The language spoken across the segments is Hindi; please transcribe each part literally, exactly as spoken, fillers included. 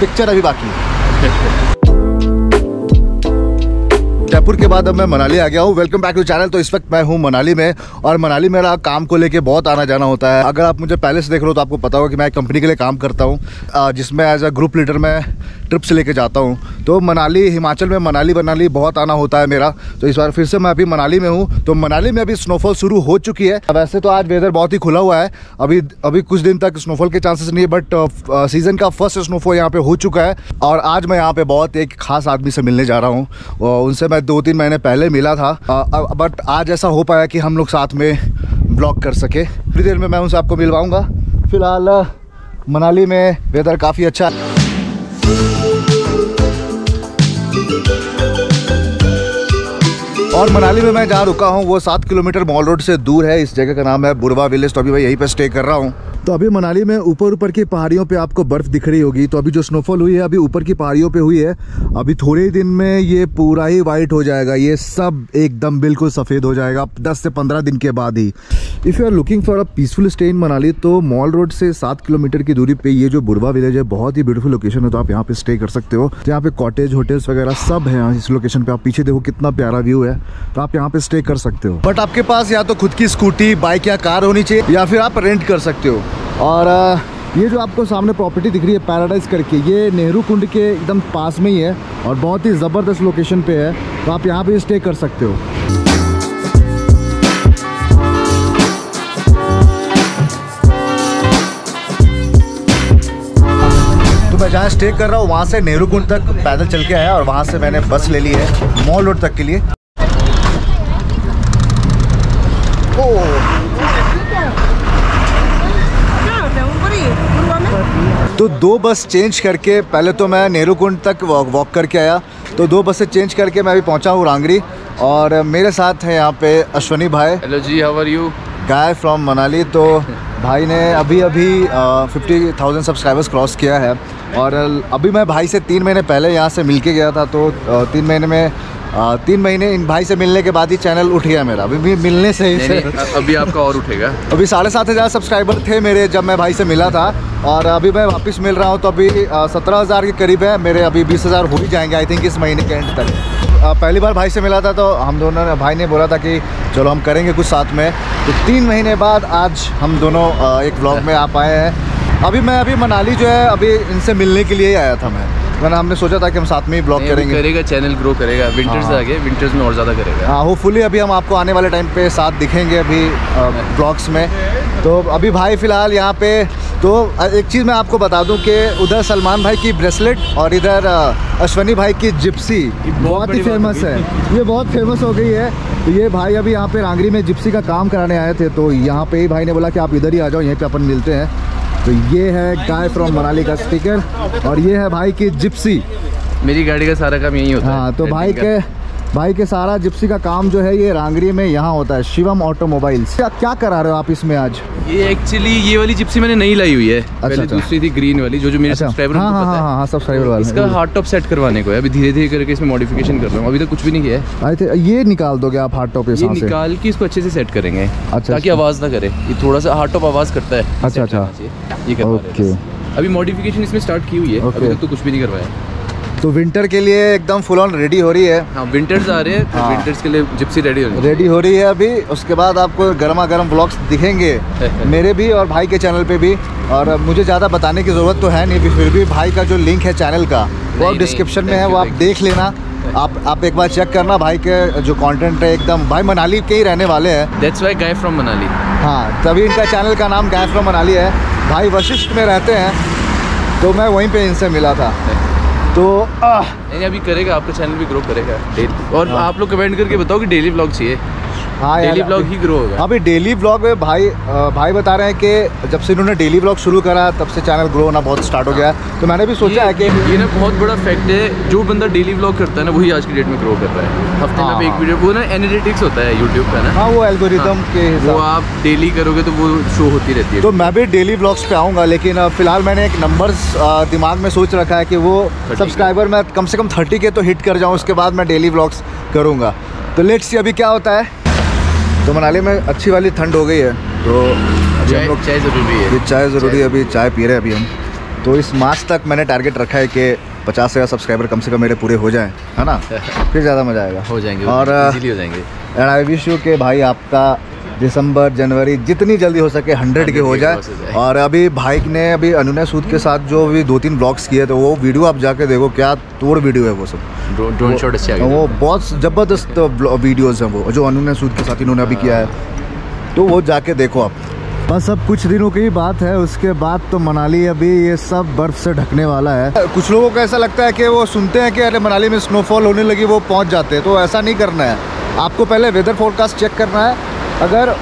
पिक्चर अभी बाकी है। जयपुर के बाद अब मैं मनाली आ गया हूँ। Welcome back to channel. तो इस वक्त मैं हूँ मनाली में, और मनाली मेरा काम को लेके बहुत आना जाना होता है। अगर आप मुझे पहले से देख रहे हो तो आपको पता होगा कि मैं एक कंपनी के लिए काम करता हूँ जिसमें एज अ ग्रुप लीडर मैं ट्रिप्स लेके जाता हूँ। तो मनाली हिमाचल में मनाली मनाली बहुत आना होता है मेरा। तो इस बार फिर से मैं अभी मनाली में हूँ। तो मनाली में अभी स्नोफॉल शुरू हो चुकी है। वैसे तो आज वेदर बहुत ही खुला हुआ है, अभी अभी कुछ दिन तक स्नोफॉल के चांसेस नहीं है, बट सीज़न का फर्स्ट स्नोफॉल यहाँ पर हो चुका है। और आज मैं यहाँ पर बहुत एक खास आदमी से मिलने जा रहा हूँ। उनसे दो तीन महीने पहले मिला था, बट आज ऐसा हो पाया कि हम लोग साथ में ब्लॉग कर सके। थोड़ी देर में मैं उनसे आपको मिलवाऊंगा। फिलहाल मनाली में वेदर काफ़ी अच्छा है। और मनाली में मैं जहाँ रुका हूँ वो सात किलोमीटर मॉल रोड से दूर है। इस जगह का नाम है बुरवा विलेज। तो अभी मैं यहीं पर स्टे कर रहा हूँ। तो अभी मनाली में ऊपर ऊपर की पहाड़ियों पे आपको बर्फ़ दिख रही होगी। तो अभी जो स्नोफॉल हुई है अभी ऊपर की पहाड़ियों पे हुई है। अभी थोड़े ही दिन में ये पूरा ही वाइट हो जाएगा, ये सब एकदम बिल्कुल सफ़ेद हो जाएगा दस से पंद्रह दिन के बाद ही। If you are looking for a peaceful stay in Manali तो मॉल रोड से सात किलोमीटर की दूरी पर ये जो बुरवा विलेज है, बहुत ही ब्यूटीफुल लोकेशन है। तो आप यहाँ पर स्टे कर सकते हो। यहाँ पर कॉटेज होटल्स वगैरह सब है इस लोकेशन पर। आप पीछे देखो कितना प्यारा व्यू है। तो आप यहाँ पर स्टे कर सकते हो, बट आपके पास या तो खुद की स्कूटी, बाइक या कार होनी चाहिए, या फिर आप रेंट कर सकते हो। और ये जो आपको सामने प्रॉपर्टी दिख रही है पैराडाइज करके, ये नेहरू कुंड के एकदम पास में ही है और बहुत ही ज़बरदस्त लोकेशन पे है। तो आप यहाँ पे स्टे कर सकते हो। तो मैं जहाँ स्टे कर रहा हूँ वहाँ से नेहरू कुंड तक पैदल चल के आया, और वहाँ से मैंने बस ले ली है मॉल रोड तक के लिए। ओ तो दो बस चेंज करके, पहले तो मैं नेहरू कुंड तक वॉक करके आया, तो दो बसें चेंज करके मैं अभी पहुंचा हूँ रांगरी। और मेरे साथ हैं यहाँ पे अश्वनी भाई। Hello ji, how are you? Guy from Manali. तो भाई ने अभी अभी फिफ्टी थाउजेंड सब्सक्राइबर्स क्रॉस किया है। और अभी मैं भाई से तीन महीने पहले यहाँ से मिल के गया था। तो तीन महीने में आ, तीन महीने इन भाई से मिलने के बाद ही चैनल उठ गया मेरा। अभी भी मिलने से ही नहीं, नहीं, अभी आपका और उठेगा। अभी साढ़े सात हज़ार सब्सक्राइबर थे मेरे जब मैं भाई से मिला था, और अभी मैं वापस मिल रहा हूँ तो अभी सत्रह हज़ार के करीब है मेरे। अभी बीस हज़ार हो ही जाएंगे आई थिंक इस महीने के एंड तक। आ, पहली बार भाई से मिला था तो हम दोनों ने, भाई ने बोला था कि चलो हम करेंगे कुछ साथ में। तो तीन महीने बाद आज हम दोनों आ, एक व्लॉग में आ पाए हैं। अभी मैं अभी मनाली जो है अभी इनसे मिलने के लिए ही आया था मैं। मैंने हमने सोचा था कि हम साथ में ही ब्लॉग करेंगे। करेगा, चैनल ग्रो करेगा। विंटर्स आगे, विंटर्स में और ज़्यादा करेगा। हाँ, होपफुली अभी हम आपको आने वाले टाइम पे साथ दिखेंगे अभी ब्लॉग्स में। तो अभी भाई फ़िलहाल यहाँ पे, तो एक चीज़ मैं आपको बता दूं कि उधर सलमान भाई की ब्रेसलेट और इधर अश्वनी भाई की जिप्सी बहुत ही फेमस है। ये बहुत फेमस हो गई है। तो ये भाई अभी यहाँ पर रांगरी में जिप्सी का काम कराने आए थे। तो यहाँ पर ही भाई ने बोला कि आप इधर ही आ जाओ, यहीं पर अपन मिलते हैं। तो ये है गाय फ्रॉम मनाली का स्टिकर, और ये है भाई की जिप्सी। मेरी गाड़ी का सारा काम यही होता है। हाँ, तो भाई के भाई के सारा जिप्सी का काम जो है ये रांगरी में यहाँ होता है, शिवम ऑटोमोबाइल्स। क्या क्या करा रहे हो आप इसमें आज? ये एक्चुअली ये वाली जिप्सी मैंने नहीं लाई हुई है। अच्छा, पहले अच्छा। दूसरी थी ग्रीन वाली जो जो मेरे सब्सक्राइबर हाँ, हाँ, हाँ, हाँ, सब्सक्राइबर वाला। इसका हार्ड टॉप सेट करवाने को है, अभी धीरे धीरे करके इसमें मॉडिफिकेशन कर रहा हूँ। अभी तक कुछ भी नहीं किया है। आई थिंक ये निकाल दोगे आप हार्ड टॉप? ये निकाल के इसको अच्छे से सेट करेंगे ताकि आवाज़ ना करे। ये थोड़ा सा हार्ड टॉप आवाज़ करता है। अच्छा अच्छा, ये ओके। अभी मॉडिफिकेशन इसमें स्टार्ट की हुई है, अभी तक तो कुछ भी नहीं करवाया। तो विंटर के लिए एकदम फुल ऑन रेडी हो रही है। हाँ, विंटर्स आ रहे हैं तो हाँ। विंटर्स के लिए जिप्सी रेडी हो रही है रेडी हो रही है अभी। उसके बाद आपको गर्मा गर्म व्लॉग्स दिखेंगे मेरे भी और भाई के चैनल पे भी। और मुझे ज़्यादा बताने की ज़रूरत तो है नहीं, फिर भी भाई का जो लिंक है चैनल का वो डिस्क्रिप्शन में है, वो आप देख लेना। आप आप एक बार चेक करना भाई के जो कंटेंट है एकदम। भाई मनाली के ही रहने वाले हैं। That's why guy from Manali. हाँ, तभी इनका चैनल का नाम गाय फ्रॉम मनाली है। भाई वशिष्ठ में रहते हैं, तो मैं वहीं पर इनसे मिला था। तो आ, नहीं अभी करेगा, आपका चैनल भी ग्रो करेगा डेली। और हाँ। आप लोग कमेंट करके बताओ कि डेली व्लॉग चाहिए। हाँ, डेली व्लॉग ही ग्रो होगा। अभी डेली व्लॉग में भाई भाई बता रहे हैं कि जब से इन्होंने डेली व्लॉग शुरू करा तब से चैनल ग्रो होना बहुत स्टार्ट हो गया है। तो मैंने भी सोचा है कि ये ना बहुत बड़ा फैक्ट है। जो बंदा डेली व्लॉग करता है ना वही आज की डेट में ग्रो कर रहा है। हफ्ते में आप एक वीडियो, वो ना एनालिटिक्स होता है यूट्यूब का ना। हाँ, वो एल्गोरिदम के हिसाब से आप डेली करोगे तो वो शो होती रहती है। तो मैं भी डेली व्लॉग्स पे आऊँगा, लेकिन फिलहाल मैंने एक नंबर दिमाग में सोच रखा है कि वो सब्सक्राइबर मैं कम से कम थर्टी के तो हिट कर जाऊँ, उसके बाद मैं डेली व्लॉग्स करूँगा। तो लेट्स सी अभी क्या होता है। तो मनाली में अच्छी वाली ठंड हो गई है। तो अभी हम लोग चाय ज़रूरी है, ये चाय ज़रूरी है। अभी चाय पी रहे हैं अभी हम। तो इस मार्च तक मैंने टारगेट रखा है कि पचास हज़ार सब्सक्राइबर कम से कम मेरे पूरे हो जाएं, है ना, फिर ज़्यादा मज़ा आएगा। हो जाएंगे और इजीली हो जाएंगे। एंड आई विश यू के भाई आपका दिसंबर जनवरी जितनी जल्दी हो सके हंड्रेड के हो जाए, जाए। और अभी भाई ने अभी अनुना सूद के साथ जो भी दो तीन ब्लॉग्स किए तो वो वीडियो आप जाके देखो, क्या तोड़ वीडियो है वो सब, ड्रोन शॉट अच्छे आ गए, वो बहुत ज़बरदस्त वीडियोज़ हैं वो जो अनुना सूद के साथ इन्होंने अभी किया है, तो वो जाके देखो आप। बस अब कुछ दिनों की बात है, उसके बाद तो मनाली अभी ये सब बर्फ़ से ढकने वाला है। कुछ लोगों को ऐसा लगता है कि वो सुनते हैं कि अरे मनाली में स्नोफॉल होने लगी, वो पहुंच जाते हैं, तो ऐसा नहीं करना है। आपको पहले वेदर फोरकास्ट चेक करना है, अगर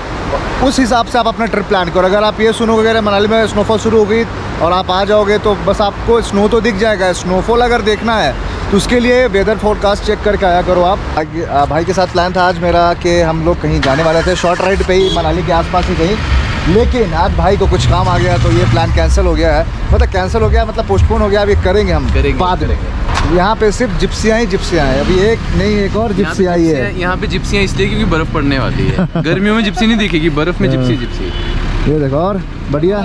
उस हिसाब से आप अपना ट्रिप प्लान करो। अगर आप ये सुनोगे अरे मनाली में स्नोफॉल शुरू हो गई और आप आ जाओगे तो बस आपको स्नो तो दिख जाएगा, स्नोफॉल अगर देखना है तो उसके लिए वेदर फोरकास्ट चेक करके आया करो आप। भाई के साथ प्लान था आज मेरा कि हम लोग कहीं जाने वाले थे, शॉर्ट राइड पर ही मनाली के आसपास ही कहीं, लेकिन आज भाई को कुछ काम आ गया तो ये प्लान कैंसिल हो गया है, मतलब कैंसिल हो गया मतलब पोस्टपोन हो गया। अब ये करेंगे हम करेंगे, बाद में। यहाँ पे सिर्फ जिप्सियाँ ही जिप्सियाँ हैं, अभी एक नहीं एक और जिप्सी आई है। यहाँ पे जिप्सियाँ इसलिए क्योंकि बर्फ़ पड़ने वाली है, गर्मियों में जिप्सी नहीं दिखेगी, बर्फ़ में जिप्सी जिप्सी। ये देखो और बढ़िया।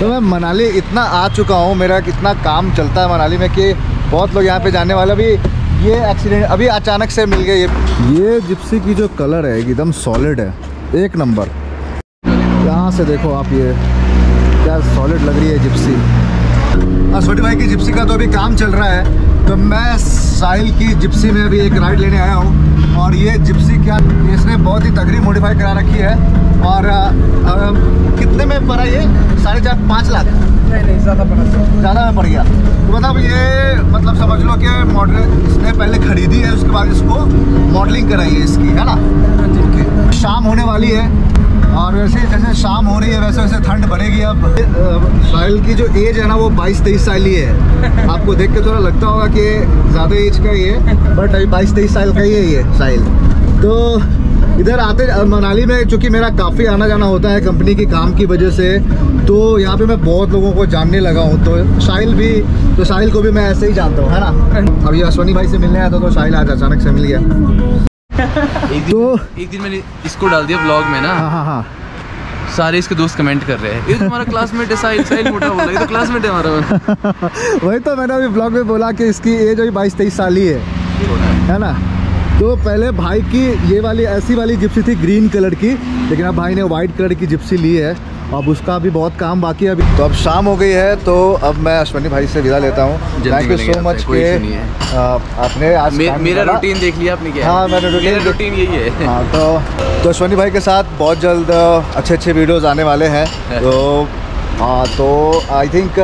तो मैं मनाली इतना आ चुका हूँ, मेरा कितना काम चलता है मनाली में कि बहुत लोग यहाँ पर जाने वाले। अभी ये एक्सीडेंट अभी अचानक से मिल गया। ये ये जिप्सी की जो कलर है एकदम सॉलिड है, एक नंबर। यहाँ से देखो आप, ये क्या सॉलिड लग रही है जिप्सी। अश्वनी भाई की जिप्सी का तो अभी काम चल रहा है, तो मैं साहिल की जिप्सी में अभी एक राइड लेने आया हूँ। और ये जिप्सी क्या, इसने बहुत ही तगड़ी मॉडिफाई करा रखी है। और आ, आ, कितने में पड़ा ये? साढ़े चार पाँच लाख? नहीं नहीं, ज़्यादा पड़ा, ज़्यादा में पड़ गया। तो मतलब ये मतलब समझ लो कि मॉडल इसने पहले खरीदी है, उसके बाद इसको मॉडलिंग कराई है इसकी, है ना। ओके, शाम होने वाली है और वैसे जैसे शाम हो रही है वैसे वैसे ठंड बढ़ेगी। अब साहिल की जो एज है ना वो बाईस तेईस साल ही है। आपको देख के थोड़ा लगता होगा कि ज़्यादा एज का ही है, बट अभी बाईस तेईस साल का ही है ये साहिल। तो इधर आते मनाली में चूँकि मेरा काफ़ी आना जाना होता है कंपनी के काम की वजह से, तो यहाँ पे मैं बहुत लोगों को जानने लगा हूँ। तो साहिल भी, तो साहिल को भी मैं ऐसे ही जानता हूँ, है ना। अभी अश्वनी भाई से मिलने आया था तो साहिल आज अचानक से मिल गया। एक दिन, तो एक दिन मैंने इसको डाल दिया ब्लॉग में ना, हाँ हाँ, सारे इसके दोस्त कमेंट कर रहे हैं, ये तुम्हारा क्लासमेट है साहिल, साहिल मोटा बोल रहा है, ये तो क्लासमेट है हमारा। वही तो मैंने अभी ब्लॉग में बोला कि इसकी एज अभी बाईस तेईस साल ही है, है ना। तो पहले भाई की ये वाली ऐसी वाली जिप्सी थी ग्रीन कलर की, लेकिन अब भाई ने वाइट कलर की जिप्सी ली है। अब उसका भी बहुत काम बाकी है अभी। तो अब शाम हो गई है, तो अब मैं अश्वनी भाई से विदा लेता हूँ। थैंक यू सो मच के आपने आज मे, मेरा रूटीन देख लिया आपने क्या। हाँ, मेरा रूटीन रूटीन यही है। हाँ, तो तो अश्वनी भाई के साथ बहुत जल्द अच्छे अच्छे वीडियोस आने वाले हैं। तो हाँ, तो आई थिंक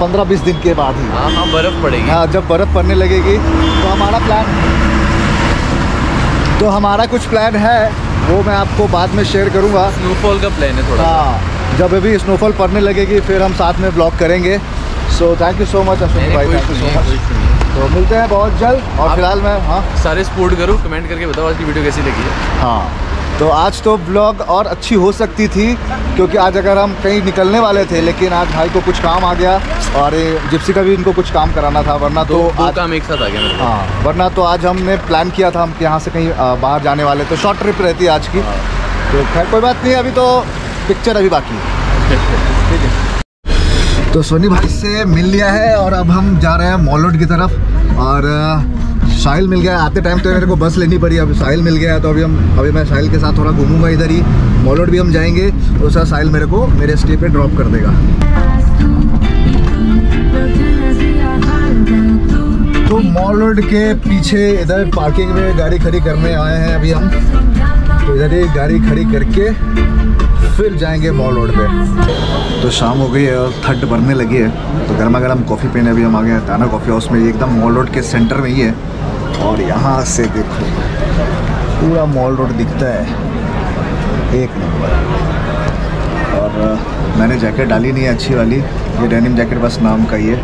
पंद्रह बीस दिन के बाद ही हाँ बर्फ़ पड़ेगी। हाँ, जब बर्फ़ पड़ने लगेगी तो हमारा प्लान तो हमारा कुछ प्लान है वो मैं आपको बाद में शेयर करूंगा। स्नोफॉल का प्लान है थोड़ा, हाँ, जब अभी स्नोफॉल पड़ने लगेगी फिर हम साथ में व्लॉग करेंगे। So thank you so much Ashwini भाई, थैंक यू सो मच। तो मिलते हैं बहुत जल्द। और फिलहाल मैं हाँ सारे सपोर्ट करूँ, कमेंट करके बताओ आज की वीडियो कैसी लगी है। हाँ, तो आज तो ब्लॉग और अच्छी हो सकती थी क्योंकि आज अगर हम कहीं निकलने वाले थे, लेकिन आज भाई को कुछ काम आ गया और जिप्सी का भी इनको कुछ काम कराना था, वरना तो आज काम एक साथ आ गया। हाँ, वरना तो आज हमने प्लान किया था हम कि यहाँ से कहीं बाहर जाने वाले, तो शॉर्ट ट्रिप रहती है आज की। तो खैर कोई बात नहीं, अभी तो पिक्चर अभी बाकी है, ठीक है। तो सोनी भाई से मिल लिया है और अब हम जा रहे हैं मॉल रोड की तरफ। और साहिल मिल गया आते टाइम, तो मेरे को बस लेनी पड़ी, अब साहिल मिल गया है तो अभी हम अभी मैं साहिल के साथ थोड़ा घूमूंगा इधर ही। मॉल रोड भी हम जाएंगे, उसका साहिल मेरे को मेरे स्टे पे ड्रॉप कर देगा। तो मॉल रोड के पीछे इधर पार्किंग में गाड़ी खड़ी करने आए हैं अभी हम, तो इधर ही गाड़ी खड़ी करके फिर जाएंगे मॉल रोड पे। तो शाम हो गई है और ठंड बढ़ने लगी है, तो गर्मा गर्म कॉफ़ी पीने अभी हम आ गए हैं ताना कॉफ़ी हाउस में, एकदम मॉल रोड के सेंटर में ही है। और यहाँ से देखो पूरा मॉल रोड दिखता है, एक नंबर। और मैंने जैकेट डाली नहीं है अच्छी वाली, ये डेनिम जैकेट बस नाम का ही है।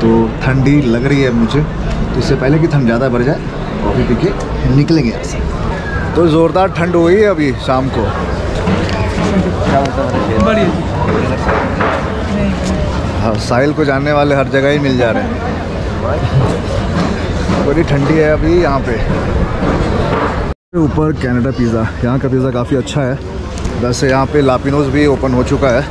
तो ठंडी लग रही है मुझे, तो इससे पहले कि ठंड ज़्यादा बढ़ जाए कॉफ़ी पी के निकलेंगे यहाँ से। तो ज़ोरदार ठंड हो गई है अभी शाम को। हाँ, साहिल को जानने वाले हर जगह ही मिल जा रहे हैं। बड़ी ठंडी है अभी यहाँ पे। ऊपर कनाडा पिज़्ज़ा, यहाँ का पिज़्ज़ा काफ़ी अच्छा है। वैसे यहाँ पे लापिनोज़ भी ओपन हो चुका है।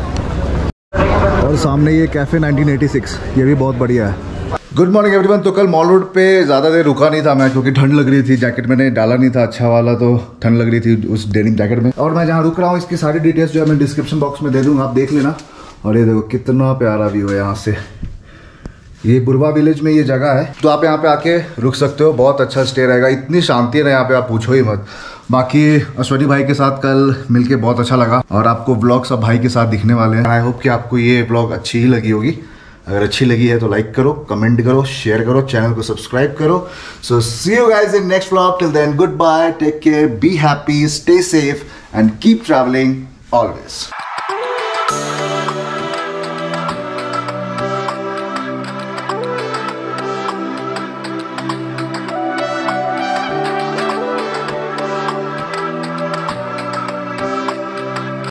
और सामने ये कैफ़े नाइनटीन एटी सिक्स, ये भी बहुत बढ़िया है। Good morning everyone. तो कल मॉल रोड पे ज़्यादा देर रुका नहीं था मैं, क्योंकि ठंड लग रही थी। जैकेट मैंने डाला नहीं था अच्छा वाला, तो ठंड लग रही थी उस डेनिम जैकेट में। और मैं जहाँ रुक रहा हूँ इसकी सारी डिटेल्स जो है मैं डिस्क्रिप्शन बॉक्स में दे दूँगा, आप देख लेना। और ये देखो कितना प्यारा व्यू है यहाँ से। ये बुरवा विलेज में ये जगह है, तो आप यहाँ पे आके रुक सकते हो, बहुत अच्छा स्टे रहेगा। इतनी शांति है यहाँ पे, आप पूछो ही मत। बाकी अश्वनी भाई के साथ कल मिलके बहुत अच्छा लगा, और आपको व्लॉग सब भाई के साथ दिखने वाले हैं। आई होप कि आपको ये व्लॉग अच्छी ही लगी होगी। अगर अच्छी लगी है तो लाइक करो, कमेंट करो, शेयर करो, चैनल को सब्सक्राइब करो। So see you guys in next vlog. Till then goodbye, take care, be happy, stay safe and keep travelling always.